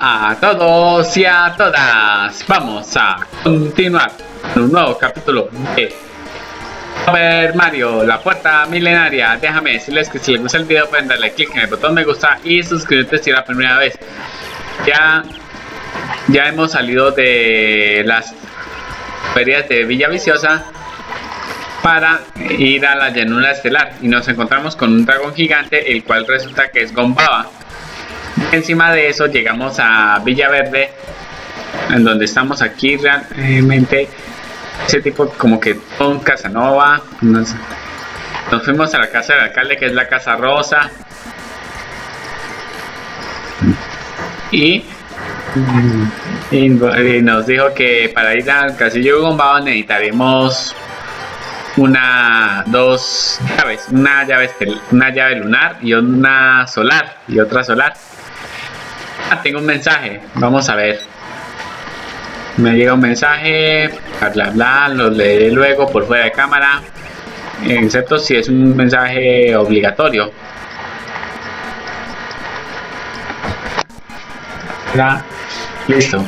Hola a todos y a todas. Vamos a continuar con un nuevo capítulo de Paper Mario, la puerta milenaria. Déjame decirles que si les gusta el video pueden darle click en el botón me gusta y suscribirte si es la primera vez. Ya hemos salido de las ferias de Villa Viciosa para ir a la Llanura Estelar y nos encontramos con un dragón gigante, el cual resulta que es Gombaba. Encima de eso llegamos a Villaverde, en donde estamos aquí realmente ese tipo como que un Casanova. Nos fuimos a la casa del alcalde, que es la Casa Rosa, y nos dijo que para ir al Castillo de Gombaba necesitaremos dos llaves, una llave lunar y una solar tengo un mensaje, vamos a ver. Me llega un mensaje, bla bla, lo leeré luego por fuera de cámara, excepto si es un mensaje obligatorio. Listo.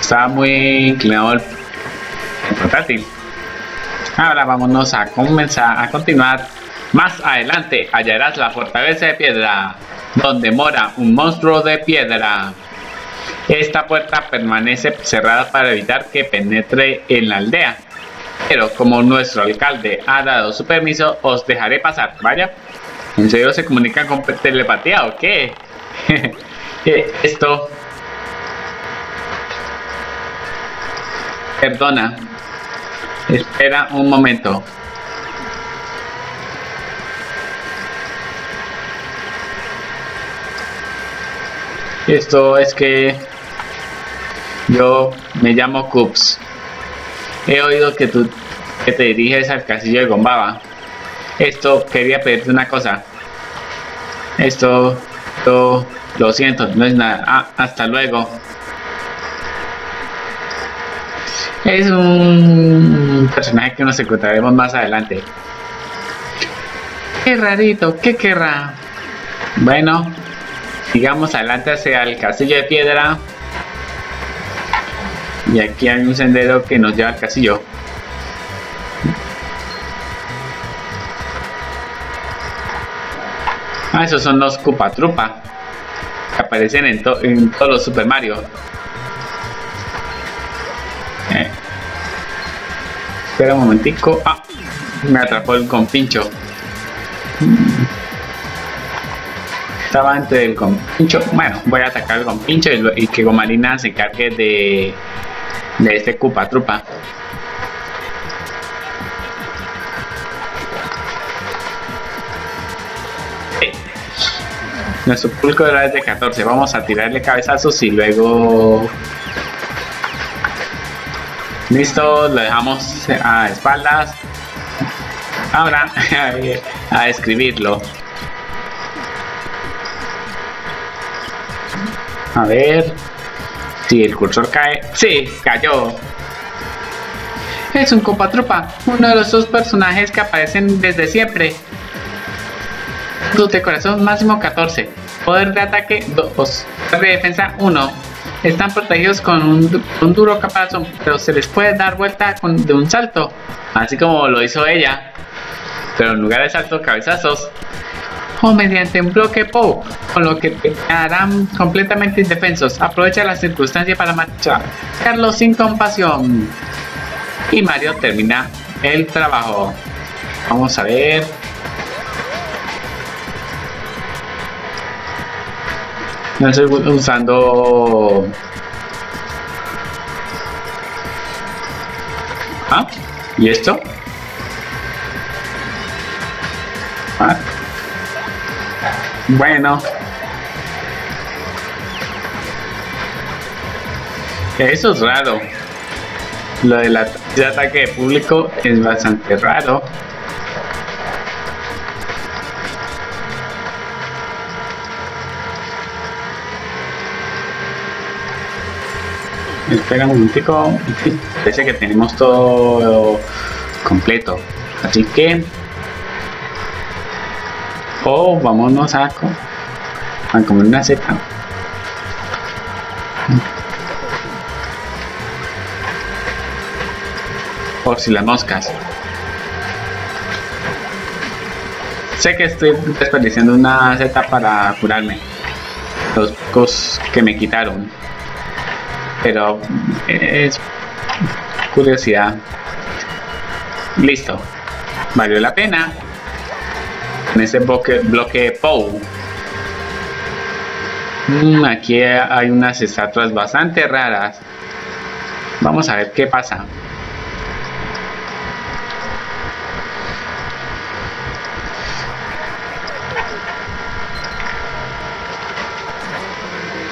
Estaba muy inclinado el portátil. Ahora vámonos a comenzar a continuar. Más adelante hallarás la fortaleza de piedra, donde mora un monstruo de piedra. Esta puerta permanece cerrada para evitar que penetre en la aldea, pero como nuestro alcalde ha dado su permiso, os dejaré pasar. Vaya, ¿en serio se comunican con telepatía o qué? Esto... Perdona. Espera un momento. Esto es que yo me llamo Cups. He oído que te diriges al castillo de Gombaba. Esto, quería pedirte una cosa. Esto lo siento, no es nada. Hasta luego. Es un personaje que nos encontraremos más adelante. Qué rarito, qué querrá. Bueno, sigamos adelante hacia el castillo de piedra. Y aquí hay un sendero que nos lleva al castillo. Esos son los Koopa Troopa, que aparecen en todos los Super Mario. Espera un momentico. Me atrapó el compincho. Estaba antes del compincho. Bueno, voy a atacar al compincho y que Gomalina se encargue de este Koopa Troopa. Nuestro pulco de la es de 14. Vamos a tirarle cabezazos y luego... Listo, lo dejamos a espaldas. Ahora a escribirlo. A ver si el cursor cae. ¡Sí! ¡Cayó! Es un Koopa Troopa, uno de los dos personajes que aparecen desde siempre. De corazón máximo 14. Poder de ataque 2. Poder de defensa 1. Están protegidos con un duro caparazón, pero se les puede dar vuelta de un salto, así como lo hizo ella. Pero en lugar de saltos, cabezazos. O mediante un bloque POW, con lo que te harán completamente indefensos. Aprovecha la circunstancia para marchar Carlos sin compasión. Y Mario termina el trabajo. Vamos a ver. No estoy usando... ¿Y esto? Bueno, eso es raro. Lo del ataque de público es bastante raro. Espera un momentico. Parece que tenemos todo completo, así que vámonos a comer una seta. Por si las moscas. Sé que estoy desperdiciando una seta para curarme los pocos que me quitaron, pero es curiosidad. Listo, valió la pena. En ese bloque POW. Aquí hay unas estatuas bastante raras. Vamos a ver qué pasa.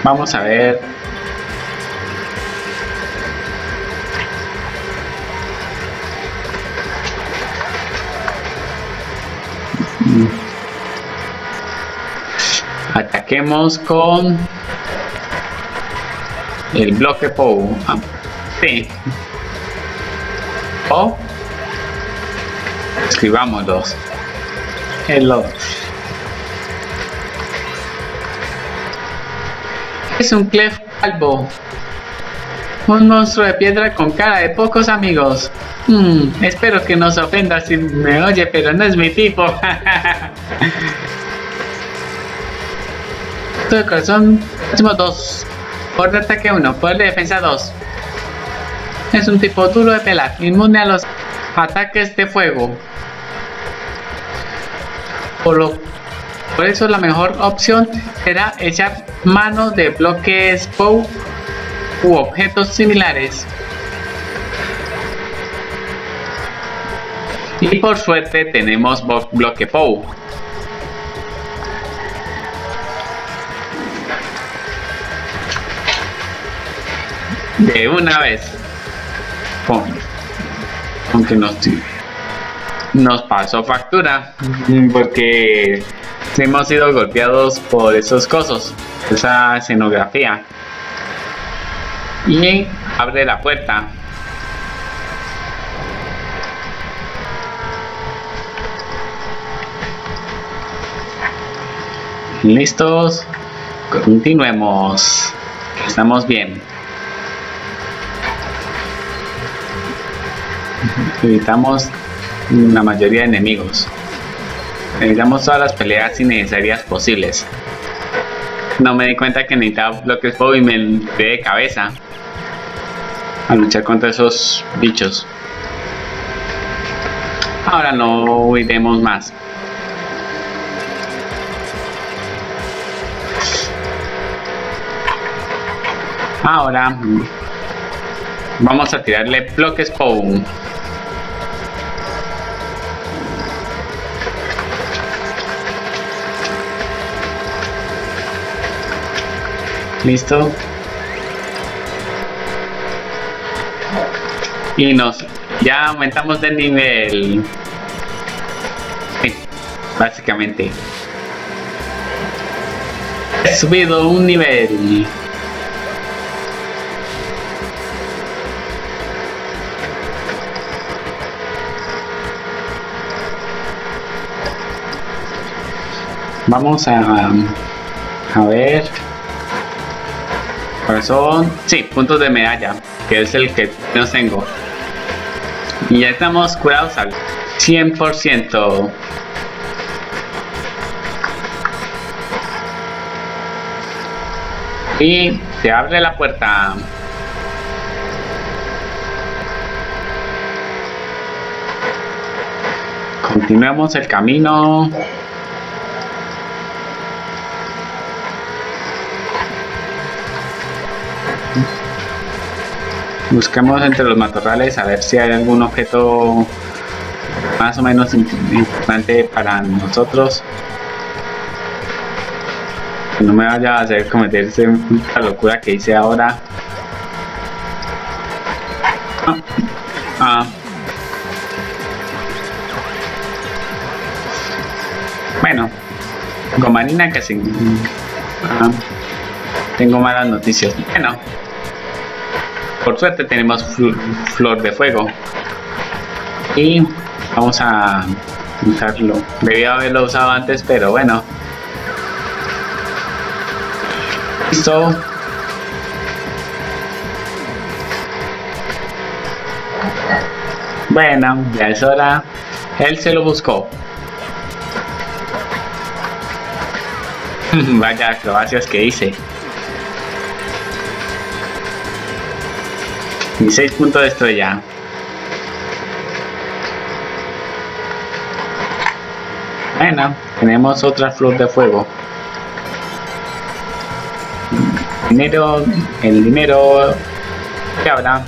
Vamos a ver. Ataquemos con el bloque POW. Ah, sí. O escribámoslos. Hello. Es un Cleft Calvo, un monstruo de piedra con cara de pocos amigos. Espero que no se ofenda si me oye, pero no es mi tipo. Todo el corazón, máximo 2. Poder de ataque 1, poder de defensa 2. Es un tipo duro de pelar, inmune a los ataques de fuego. Por eso la mejor opción será echar mano de bloques POW u objetos similares. Y por suerte tenemos bloque POW. De una vez. Aunque nos pasó factura porque hemos sido golpeados por esos cosos, esa escenografía. Y abre la puerta. Listos, continuemos. Estamos bien. Evitamos la mayoría de enemigos. Evitamos todas las peleas innecesarias posibles. No me di cuenta que necesitaba bloques POW y me entré de cabeza a luchar contra esos bichos. Ahora no huiremos más. Ahora vamos a tirarle bloques POW. Listo. Y ya aumentamos de nivel. Sí, básicamente. He subido un nivel. Vamos a ver. Corazón, sí, puntos de medalla, que es el que no tengo. Y ya estamos curados al 100%. Y se abre la puerta. Continuamos el camino. Busquemos entre los matorrales a ver si hay algún objeto más o menos importante para nosotros. Que no me vaya a hacer cometer la locura que hice ahora. Bueno, Gomalina que sí. Tengo malas noticias. Bueno. Por suerte tenemos flor de fuego y vamos a usarlo. Debía haberlo usado antes, pero bueno. Listo. Bueno, ya es hora. Él se lo buscó. Vaya acrobacias que hice. 16 puntos de estrella. Bueno, tenemos otra flor de fuego. Dinero, el dinero. ¿Qué habrá?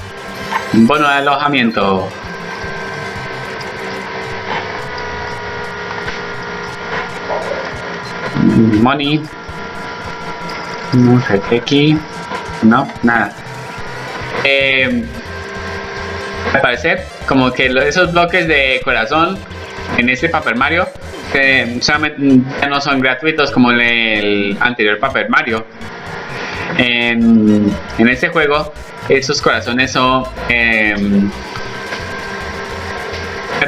Un bono de alojamiento. Money. No sé qué aquí. No, nada. Al parecer, como que esos bloques de corazón en este Paper Mario solamente ya no son gratuitos como en el anterior Paper Mario. En este juego, esos corazones son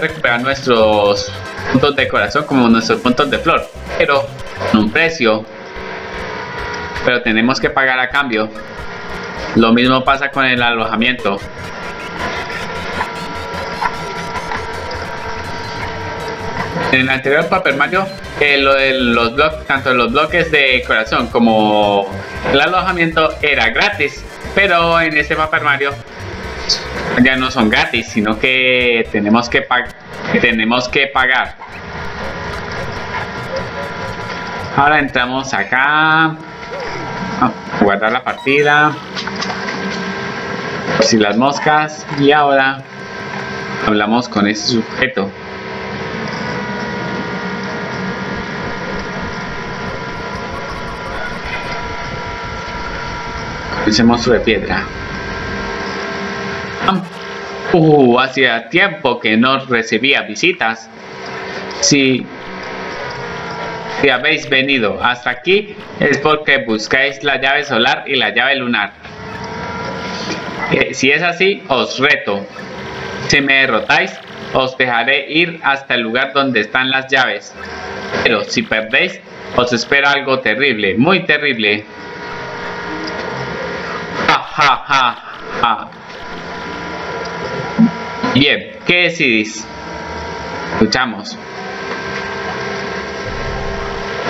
recuperar nuestros puntos de corazón como nuestros puntos de flor, pero con un precio, pero tenemos que pagar a cambio. Lo mismo pasa con el alojamiento. En el anterior Paper Mario, tanto los bloques de corazón como el alojamiento era gratis, pero en este Paper Mario ya no son gratis, sino que tenemos que pagar. Ahora entramos acá a guardar la partida, si las moscas, y ahora hablamos con ese sujeto. Ese monstruo de piedra. Hacía tiempo que no recibía visitas. Si habéis venido hasta aquí es porque buscáis la llave solar y la llave lunar. Si es así, os reto. Si me derrotáis, os dejaré ir hasta el lugar donde están las llaves. Pero si perdéis, os espera algo terrible, muy terrible. Ja, ja, ja. Bien, ¿qué decidís? Escuchamos.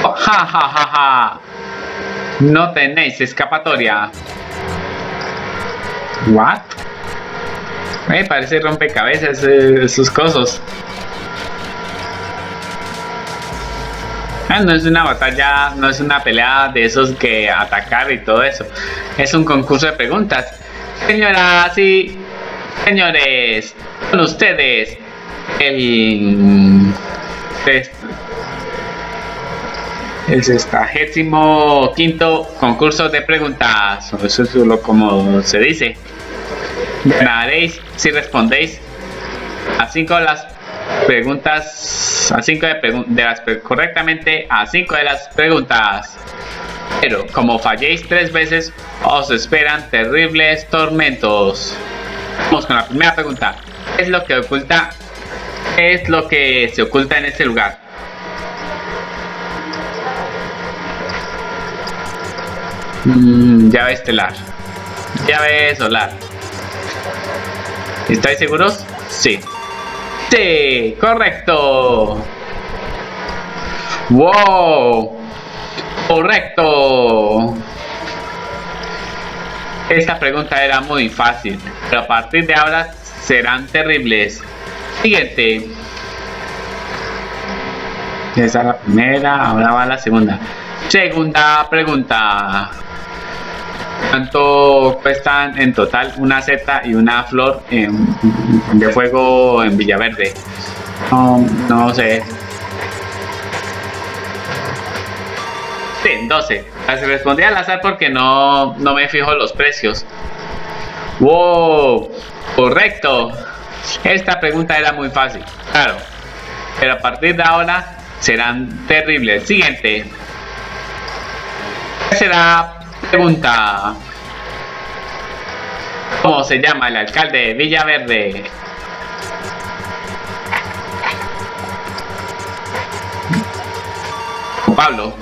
Oh, ja, ja, ja, ja. No tenéis escapatoria. What? Parece rompecabezas sus cosas. No es una batalla, no es una pelea de esos que atacar y todo eso. Es un concurso de preguntas. Señoras y señores, con ustedes el 65º concurso de preguntas. Eso es lo como se dice. Ganaréis si respondéis a 5 de las preguntas, correctamente a 5 de las preguntas. Pero como falléis 3 veces, os esperan terribles tormentos. Vamos con la primera pregunta. ¿Qué es lo que se oculta en este lugar? Llave estelar. Llave solar. ¿Estáis seguros? Sí. Sí, correcto. Wow, correcto. Esta pregunta era muy fácil, pero a partir de ahora serán terribles. Siguiente. Esa es la primera, ahora va la segunda. Segunda pregunta. ¿Cuánto cuestan en total una seta y una flor de fuego en Villaverde? No sé. Sí, 12. Las respondí al azar porque no me fijo los precios. ¡Wow! ¡Correcto! Esta pregunta era muy fácil, claro. Pero a partir de ahora serán terribles. Siguiente. ¿Qué será? Pregunta. ¿Cómo se llama el alcalde de Villaverde? Pablo.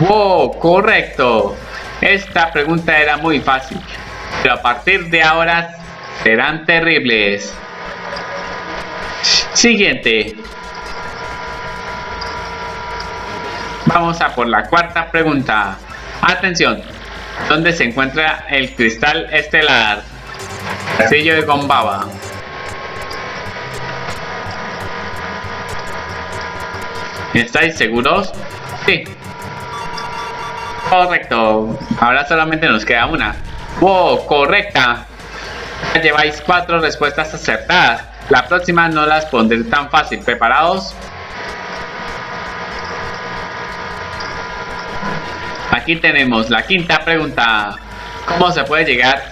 Wow, correcto. Esta pregunta era muy fácil, pero a partir de ahora serán terribles. Siguiente. Vamos a por la cuarta pregunta. Atención. ¿Dónde se encuentra el cristal estelar? Castillo de Gombaba. ¿Estáis seguros? Sí. Correcto. Ahora solamente nos queda una. ¡Wow! ¡Correcta! Ya lleváis 4 respuestas acertadas. La próxima no las pondré tan fácil. ¿Preparados? Aquí tenemos la quinta pregunta. ¿Cómo se puede llegar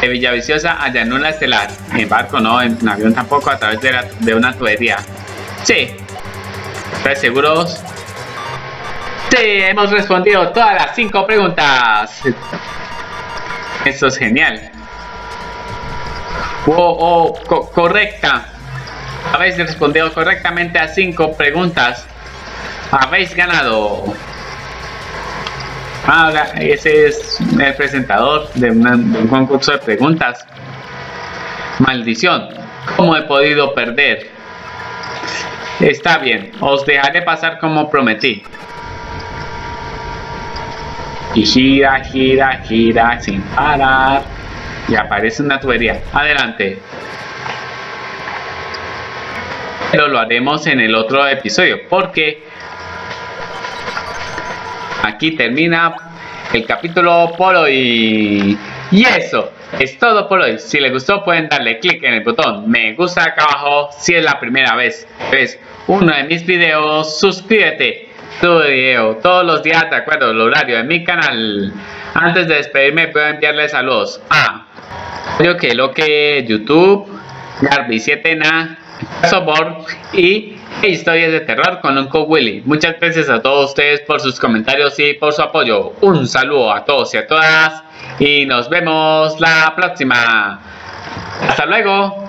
de Villaviciosa a Llanura Estelar? En barco no, en avión tampoco, a través de una tubería. Sí. ¿Estáis seguros? Sí, hemos respondido todas las 5 preguntas. Esto es genial. Oh, correcta. Habéis respondido correctamente a 5 preguntas. Habéis ganado. Ahora, ese es el presentador de un concurso de preguntas. Maldición, ¿cómo he podido perder? Está bien, os dejaré pasar como prometí. Y gira, gira, gira sin parar. Y aparece una tubería. Adelante. Pero lo haremos en el otro episodio, porque aquí termina el capítulo por hoy. Y eso es todo por hoy. Si les gustó, pueden darle clic en el botón me gusta acá abajo. Si es la primera vez que ves uno de mis videos, suscríbete. Tu video todos los días de acuerdo al horario de mi canal. Antes de despedirme, puedo enviarles saludos a Yo que lo que YouTube, Garby 7na, Sobor y Historias de Terror con Uncle Willy. Muchas gracias a todos ustedes por sus comentarios y por su apoyo. Un saludo a todos y a todas y nos vemos la próxima. Hasta luego.